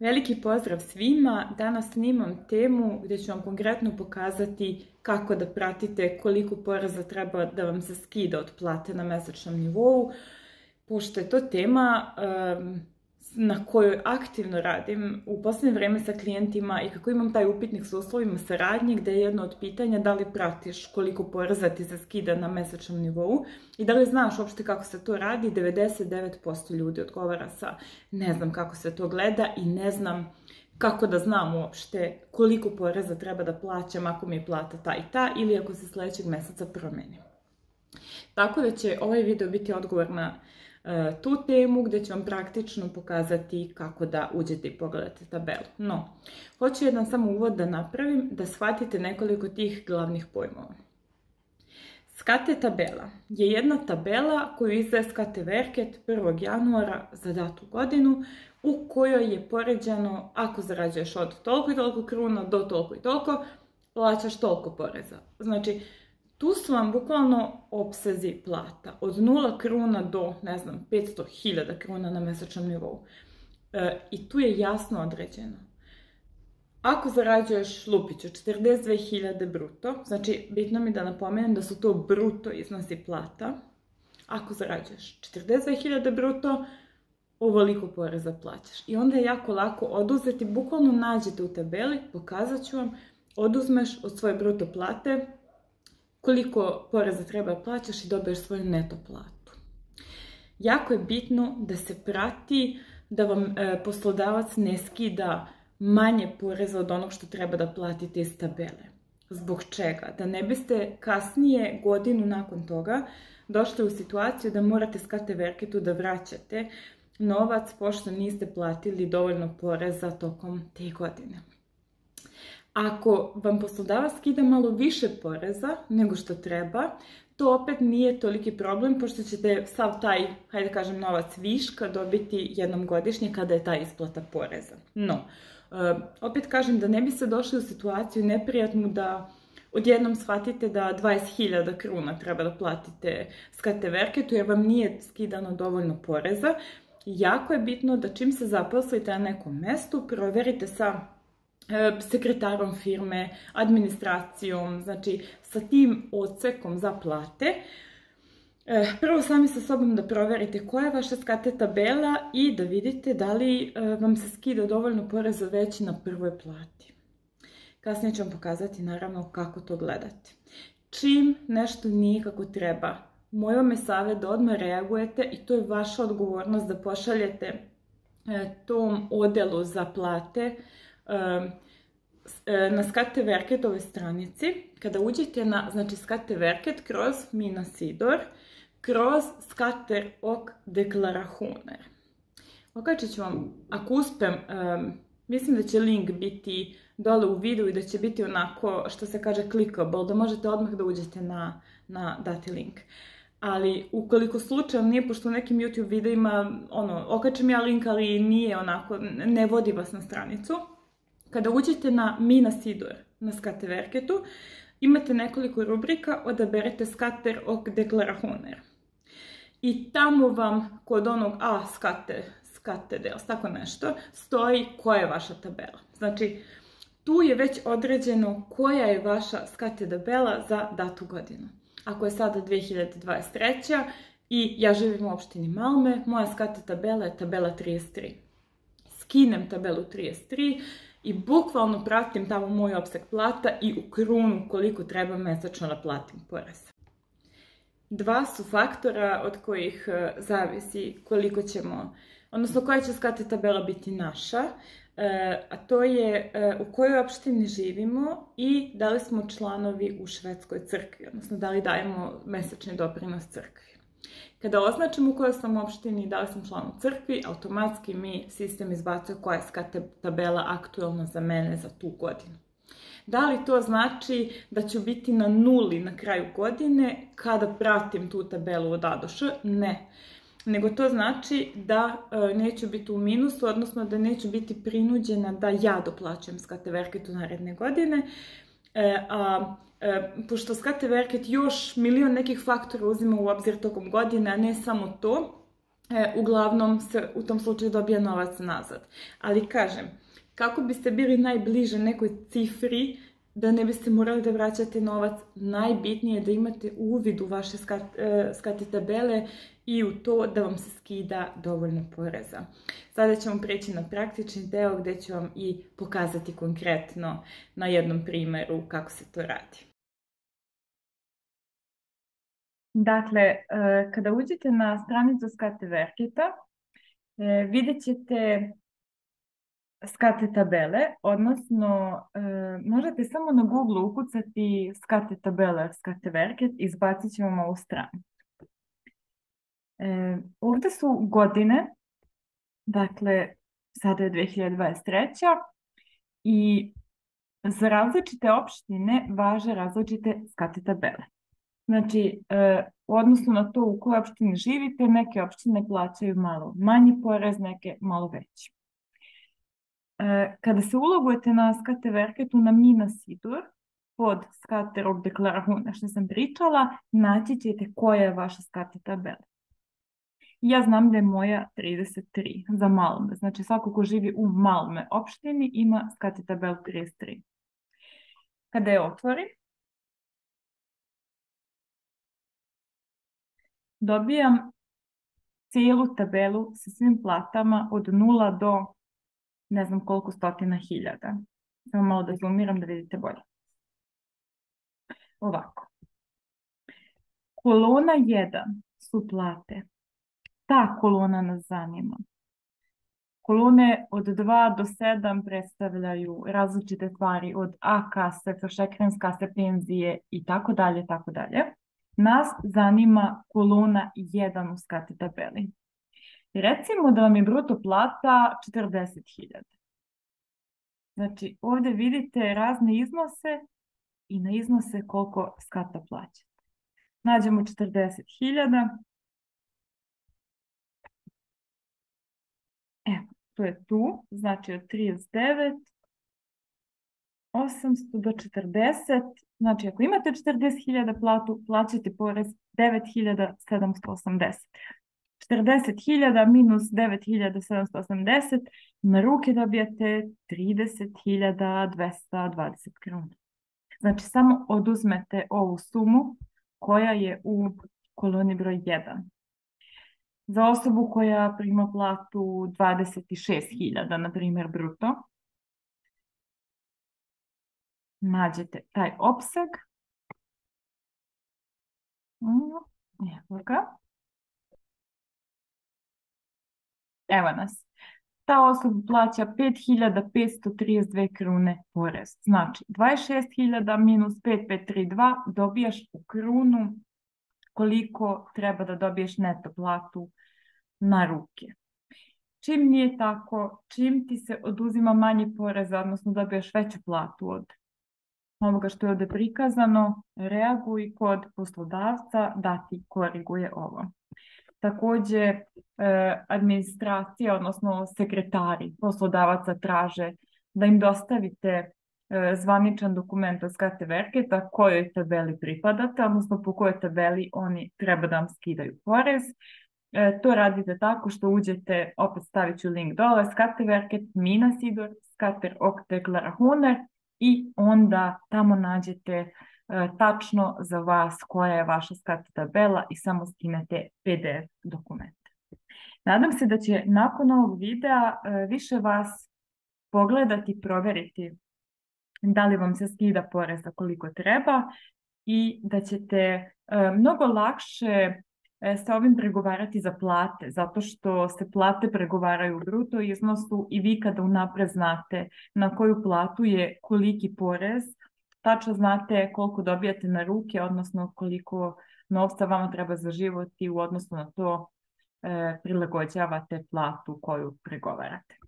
Veliki pozdrav svima! Danas snimam temu gdje ću vam konkretno pokazati kako da pratite koliko poreza treba da vam se skida od plate na mesečnom nivou, pošto je to tema na kojoj aktivno radim u posljednje vreme sa klijentima i kako imam taj upitnik s uslovima saradnje gdje je jedno od pitanja da li pratiš koliko poreza ti se skida na mesečnom nivou i da li znaš uopšte kako se to radi. 99% ljudi odgovara sa ne znam kako se to gleda i ne znam kako da znam uopšte koliko poreza treba da plaćam ako mi je plata ta i ta ili ako se sljedećeg meseca promeni. Tako da će ovaj video biti odgovor na tu temu gdje ću vam praktično pokazati kako da uđete i pogledate tabelu. No, hoću jedan samo uvod da napravim da shvatite nekoliko tih glavnih pojmova. Skattetabella je jedna tabela koju izdaje Skatteverket 1. januara za datu godinu u kojoj je poređano ako zarađuješ od toliko i toliko kruna do toliko i toliko, plaćaš toliko poreza. Znači, tu su vam bukvalno opsezi plata, od 0 kruna do, ne znam, 500.000 kruna na mesečnom nivou. I tu je jasno određeno. Ako zarađuješ lupiću 42.000 bruto, znači bitno mi da napomenem da su to bruto iznosi plata, ako zarađuješ 42.000 bruto, ovoliko poreza plaćaš. I onda je jako lako oduzeti, bukvalno nađete u tabeli, pokazat ću vam, oduzmeš od svoje bruto plate, koliko poreza treba plaćaš i dobiješ svoju neto platu. Jako je bitno da se prati da vam poslodavac ne skida manje poreza od onog što treba da platite iz tabele. Zbog čega? Da ne biste kasnije, godinu nakon toga, došli u situaciju da morate Skatteverketu da vraćate novac pošto niste platili dovoljno poreza tokom te godine. Ako vam poslodavac skida malo više poreza nego što treba, to opet nije toliki problem pošto ćete sav taj, hajde kažem, novac viška dobiti jednom godišnje kada je ta isplata poreza. No, opet kažem da ne biste došli u situaciju neprijatnu da odjednom shvatite da 20.000 kruna treba da platite Skatteverketu jer vam nije skidano dovoljno poreza. Jako je bitno da čim se zaposlite na nekom mestu, proverite sa sekretarom firme, administracijom, znači sa tim odsekom za plate. Prvo sami sa sobom da proverite koja je vaša skattetabela i da vidite da li vam se skida dovoljno poreza već na prvoj plati. Kasnije ću vam pokazati naravno kako to gledate. Čim nešto nije kako treba, moj vam je savjet da odmah reagujete i to je vaša odgovornost da pošaljete tom odjelu za plate na Skatteverketove stranici. Kada uđete na, znači, Skatteverket kroz Mina Sidor, kroz Skatter och deklarationer. Okačit ću vam, ako uspem, mislim da će link biti dole u videu i da će biti onako, što se kaže, clickable, da možete odmah da uđete na dati link. Ali ukoliko slučajno nije, pošto u nekim YouTube videima, ono, okačem ja link, ali nije onako, ne vodi vas na stranicu. Kada uđete na Mina Sidor, na Skatteverketu, imate nekoliko rubrika, odaberete Skatter och deklarationer. I tamo vam, kod onog A-skattsedel, tako nešto, stoji koja je vaša tabela. Znači, tu je već određeno koja je vaša skattetabela za datu godinu. Ako je sada 2023. i ja živim u opštini Malme, moja skattetabela je tabela 33. Skinem tabelu 33 i bukvalno pratim tamo moj opseg plata i u krunu koliko treba mesečno da platim porez. Dva su faktora od kojih zavisi koliko ćemo, odnosno koja će skattetabela biti naša, a to je u kojoj opštini živimo i da li smo članovi u švedskoj crkvi, odnosno da li dajemo mesečni doprinos crkvi. Kada označimo u kojoj sam opštini i da li sam član u crkvi, automatski mi sistem izbacuje koja je skattetabela aktuelna za mene za tu godinu. Da li to znači da ću biti na nuli na kraju godine kada pratim tu tabelu od A do Š? Ne. Nego to znači da neću biti u minusu, odnosno da neću biti prinuđena da ja doplaćujem Skatteverketu naredne godine. Pošto Skatteverket još milion nekih faktora uzima u obzir tokom godine, a ne samo to, uglavnom se u tom slučaju dobija novac nazad. Ali kažem, kako biste bili najbliže nekoj cifri, da ne biste morali da vraćate novac, najbitnije je da imate uvid u vaše skattetabele i u to da vam se skida dovoljno poreza. Sada ćemo preći na praktični deo gdje ću vam i pokazati konkretno na jednom primjeru kako se to radi. Dakle, kada uđete na stranicu Skatteverketa, vidjet ćete skattetabele, odnosno možete samo na Google ukucati skattetabela Skatteverket i izbacit ćemo ovu stranu. Ovdje su godine, dakle sada je 2023. i za različite opštine važe različite skattetabele. Znači, u odnosu na to u kojoj opštini živite, neke opštine plaćaju malo manji porez, neke malo veći. Kada se ulogujete na Skatteverketu na Mina Sidor, pod Skatter och deklarationer što sam pričala, naći ćete koja je vaša skattetabela. Ja znam da je moja 33 za Malme, znači svako ko živi u Malme opštini ima skattetabelu 33. Kada je otvorim, dobijam cijelu tabelu sa svim platama od 0 do ne znam koliko stotina hiljada. Samo malo da zoomiram da vidite bolje. Ovako. Kolona 1 su plate. Ta kolona nas zanima. Kolone od 2 do 7 predstavljaju različite stvari, od A kase, kase, penzije i tako dalje, tako dalje. Nas zanima kolona 1 u skattetabeli. Recimo da vam je bruto plata 40.000. Znači, ovdje vidite razne iznose i na iznose koliko skata plaćate. Nađemo 40.000. Evo, to je tu. Znači, od 39, 800 do 40. Znači, ako imate 40.000 platu, plaćate porez 9.780. 40.000 minus 9.780, na ruke dobijate 30.220 kruna. Znači, samo oduzmete ovu sumu koja je u koloni broj 1. Za osobu koja prima platu 26.000, na primjer, bruto, nađete taj opseg. Evo ga. Evo nas. Ta osoba plaća 5.532 krune porez. Znači, 26.000 minus 5.532 dobijaš u krunu koliko treba da dobiješ neto platu na ruke. Čim nije tako, čim ti se oduzima manji porez, odnosno dobijaš veću platu od ovoga što je ovdje prikazano, reaguj kod poslodavca da ti koriguje ovo. Također, administracija, odnosno sekretari poslodavaca, traže da im dostavite zvaničan dokument od Skatteverketa kojoj tabeli pripadate, odnosno po kojoj tabeli oni treba da vam skidaju porez. To radite tako što uđete, opet stavit ću link dole, Skatteverket, Mina Sidor, Skatter och deklarationer, i onda tamo nađete tačno za vas koja je vaša skattetabela i samo skinete PDF dokument. Nadam se da će nakon ovog videa više vas pogledati i provjeriti da li vam se skida porez koliko treba i da ćete mnogo lakše sa ovim pregovarati za plate, zato što se plate pregovaraju u bruto iznosu i vi kada unapred znate na koju platu je koliki porez, tačno znate koliko dobijate na ruke, odnosno koliko novca vama treba za život i u odnosu na to prilagođavate platu koju pregovarate.